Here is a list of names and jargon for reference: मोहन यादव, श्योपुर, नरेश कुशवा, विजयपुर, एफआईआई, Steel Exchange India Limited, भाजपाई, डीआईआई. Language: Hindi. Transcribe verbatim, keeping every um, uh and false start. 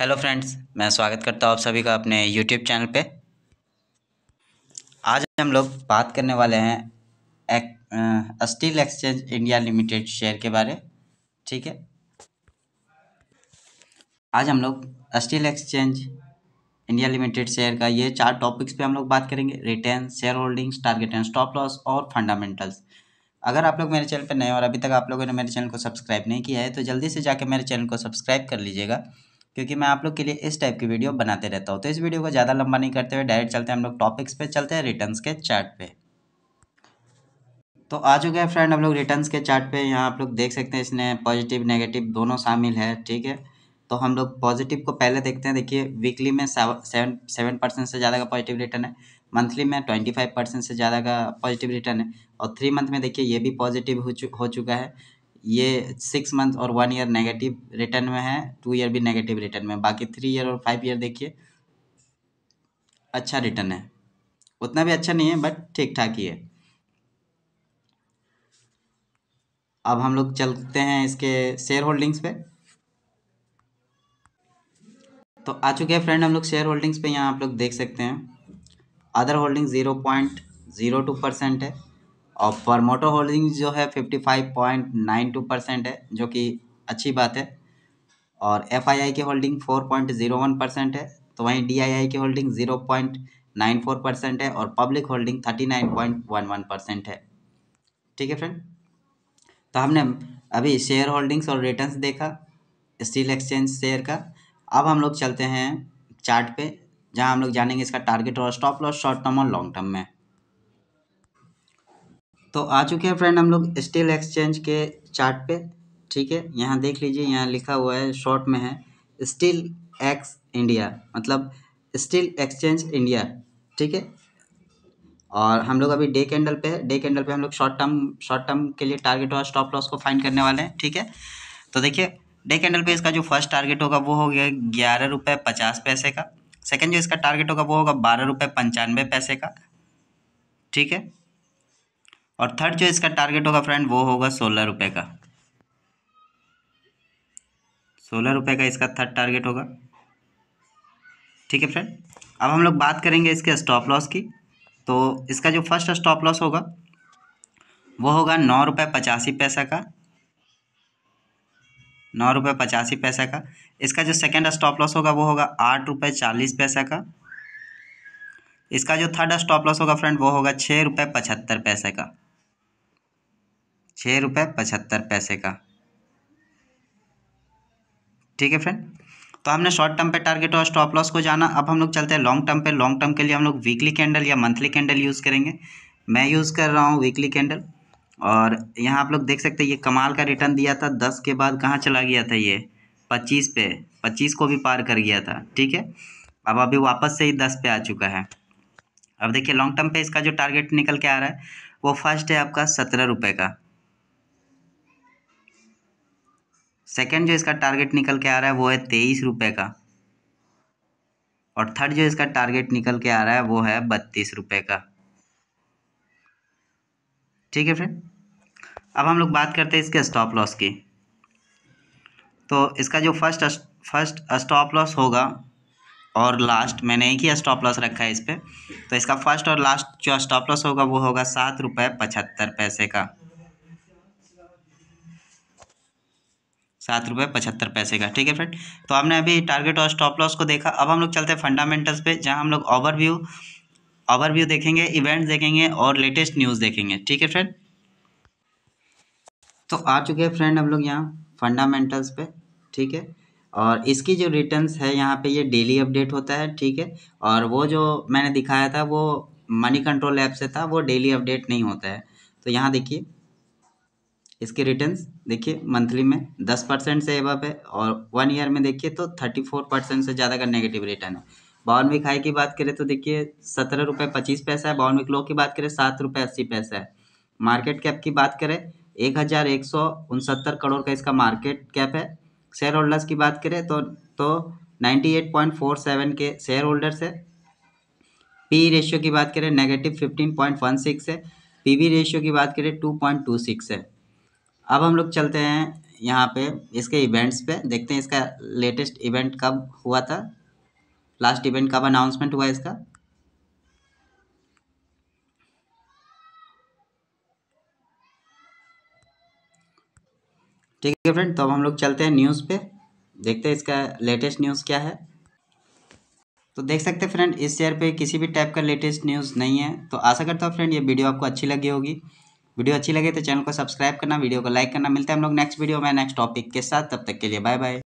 हेलो फ्रेंड्स, मैं स्वागत करता हूँ आप सभी का अपने यूट्यूब चैनल पे। आज हम लोग बात करने वाले हैं एक, आ, Steel exchange India limited share के बारे। ठीक है, आज हम लोग steel exchange India limited share का ये चार टॉपिक्स पे हम लोग बात करेंगे: return, share holdings, target and stop loss और फंडामेंटल्स। अगर आप लोग मेरे चैनल पर नए हैं और अभी तक आप लोगों ने मेरे चैनल को सब्सक्राइब नहीं किया है तो जल्दी से जाके मेरे चैनल को सब्सक्राइब कर लीजिएगा, क्योंकि मैं आप लोग के लिए इस टाइप की वीडियो बनाते रहता हूँ। तो इस वीडियो को ज़्यादा लंबा नहीं करते हुए डायरेक्ट चलते हैं हम लोग टॉपिक्स पे, चलते हैं रिटर्न्स के चार्ट पे। तो आ चुके हैं फ्रेंड हम लोग रिटर्न्स के चार्ट पे। यहाँ आप लोग देख सकते हैं इसने पॉजिटिव नेगेटिव दोनों शामिल है। ठीक है, तो हम लोग पॉजिटिव को पहले देखते हैं। देखिए, वीकली में सेवन सेवन परसेंट से ज़्यादा का पॉजिटिव रिटर्न है, मंथली में ट्वेंटी फाइव परसेंट से ज़्यादा का पॉजिटिव रिटर्न है, और थ्री मंथ में देखिए ये भी पॉजिटिव हो चु हो चुका है। ये सिक्स मंथ और वन ईयर नेगेटिव रिटर्न में है, टू ईयर भी नेगेटिव रिटर्न में, बाकी थ्री ईयर और फाइव ईयर देखिए अच्छा रिटर्न है। उतना भी अच्छा नहीं है बट ठीक ठाक ही है। अब हम लोग चलते हैं इसके शेयर होल्डिंग्स पे। तो आ चुके हैं फ्रेंड हम लोग शेयर होल्डिंग्स पे। यहाँ आप लोग देख सकते हैं other holding zero point zero two percent है और प्रमोटर होल्डिंग जो है fifty five point nine two percent है, जो कि अच्छी बात है। और एफआईआई की holding four point zero one percent है, तो वहीं डीआईआई की holding zero point nine four percent है और public holding thirty nine point one one percent है। ठीक है फ्रेंड, तो हमने अभी शेयर होल्डिंग्स और रिटर्न्स देखा स्टील एक्सचेंज शेयर का। अब हम लोग चलते हैं चार्ट पे, जहाँ हम लोग जानेंगे इसका टारगेट और स्टॉप लॉस शॉर्ट टर्म और लॉन्ग टर्म में। तो आ चुके हैं फ्रेंड हम लोग स्टील एक्सचेंज के चार्ट पे। ठीक है, यहाँ देख लीजिए, यहाँ लिखा हुआ है शॉर्ट में है स्टील एक्स इंडिया, मतलब स्टील एक्सचेंज इंडिया। ठीक है, और हम लोग अभी डे कैंडल पे डे कैंडल पे हम लोग शॉर्ट टर्म शॉर्ट टर्म के लिए टारगेट और स्टॉप लॉस को फाइंड करने वाले हैं। ठीक है, तो देखिए डे कैंडल पे इसका जो फर्स्ट टारगेट होगा वो हो गया ग्यारह रुपये पचास पैसे का। सेकेंड जो इसका टारगेट होगा वो होगा बारह रुपये पंचानवे पैसे का। ठीक है, और थर्ड जो इसका टारगेट होगा फ्रेंड वो होगा सोलह रुपये का सोलह रुपये का इसका थर्ड टारगेट होगा। ठीक है फ्रेंड, अब हम लोग बात करेंगे इसके स्टॉप लॉस की। तो इसका जो फर्स्ट स्टॉप लॉस होगा वो होगा नौ रुपये पचासी पैसा का नौ रुपये पचासी पैसा का। इसका जो सेकेंड स्टॉप लॉस होगा वो होगा आठ रुपये चालीस पैसा का। इसका जो थर्ड स्टॉप लॉस होगा फ्रेंड वो होगा छः रुपये पचहत्तर पैसे का छः रुपये पचहत्तर पैसे का। ठीक है फ्रेंड, तो हमने शॉर्ट टर्म पे टारगेट और स्टॉप लॉस को जाना। अब हम लोग चलते हैं लॉन्ग टर्म पे। लॉन्ग टर्म के लिए हम लोग वीकली कैंडल या मंथली कैंडल यूज़ करेंगे। मैं यूज़ कर रहा हूँ वीकली कैंडल, और यहाँ आप लोग देख सकते हैं ये कमाल का रिटर्न दिया था। दस के बाद कहाँ चला गया था, ये पच्चीस पे पच्चीस को भी पार कर गया था। ठीक है, अब अभी वापस से ही दस पे आ चुका है। अब देखिए लॉन्ग टर्म पे इसका जो टारगेट निकल के आ रहा है वो फर्स्ट है आपका सत्रह रुपये का। सेकंड जो इसका टारगेट निकल के आ रहा है वो है तेईस रुपये का, और थर्ड जो इसका टारगेट निकल के आ रहा है वो है बत्तीस रुपये का। ठीक है फ्रेंड, अब हम लोग बात करते हैं इसके स्टॉप लॉस की। तो इसका जो फर्स्ट फर्स्ट स्टॉप लॉस होगा और लास्ट, मैंने एक ही स्टॉप लॉस रखा है इस पर, तो इसका फर्स्ट और लास्ट जो स्टॉप लॉस होगा वो होगा सात रुपये पचहत्तर पैसे का सात रुपये पचहत्तर पैसे का। ठीक है फ्रेंड, तो हमने अभी टारगेट और स्टॉप लॉस को देखा। अब हम लोग चलते हैं फंडामेंटल्स पे, जहां हम लोग ओवरव्यू ओवरव्यू देखेंगे, इवेंट्स देखेंगे और लेटेस्ट न्यूज़ देखेंगे। ठीक है फ्रेंड, तो आ चुके हैं फ्रेंड हम लोग यहाँ फंडामेंटल्स पे। ठीक है, और इसकी जो रिटर्न्स है यहाँ पे ये डेली अपडेट होता है। ठीक है, और वो जो मैंने दिखाया था वो मनी कंट्रोल ऐप से था, वो डेली अपडेट नहीं होता है। तो यहाँ देखिए इसके रिटर्न्स, देखिए मंथली में दस परसेंट से एबव है, और वन ईयर में देखिए तो थर्टी फोर परसेंट से ज़्यादा का नेगेटिव रिटर्न है। बावनवीक हाई की बात करें तो देखिए सत्रह रुपये पच्चीस पैसा है, बावनवीक लो की बात करें सात रुपये अस्सी पैसा है। मार्केट कैप की बात करें एक हज़ार एक सौ उनसत्तर करोड़ का इसका मार्केट कैप है। शेयर होल्डर्स की बात करें तो तो ninety eight point four seven के शेयर होल्डर्स है। पी रेशियो की बात करें negative fifteen point one six है, पी बी रेशियो की बात करें टू पॉइंट टू सिक्स है। अब हम लोग चलते हैं यहाँ पे इसके इवेंट्स पे देखते हैं इसका लेटेस्ट इवेंट कब हुआ था, लास्ट इवेंट कब अनाउंसमेंट हुआ इसका। ठीक है फ्रेंड, तो अब हम लोग चलते हैं न्यूज़ पे, देखते हैं इसका लेटेस्ट न्यूज़ क्या है। तो देख सकते हैं फ्रेंड इस शेयर पे किसी भी टाइप का लेटेस्ट न्यूज़ नहीं है। तो आशा करता हूँ फ्रेंड ये वीडियो आपको अच्छी लगी होगी। वीडियो अच्छी लगे तो चैनल को सब्सक्राइब करना, वीडियो को लाइक करना। मिलते हैं हम लोग नेक्स्ट वीडियो में नेक्स्ट टॉपिक के साथ, तब तक के लिए बाय बाय।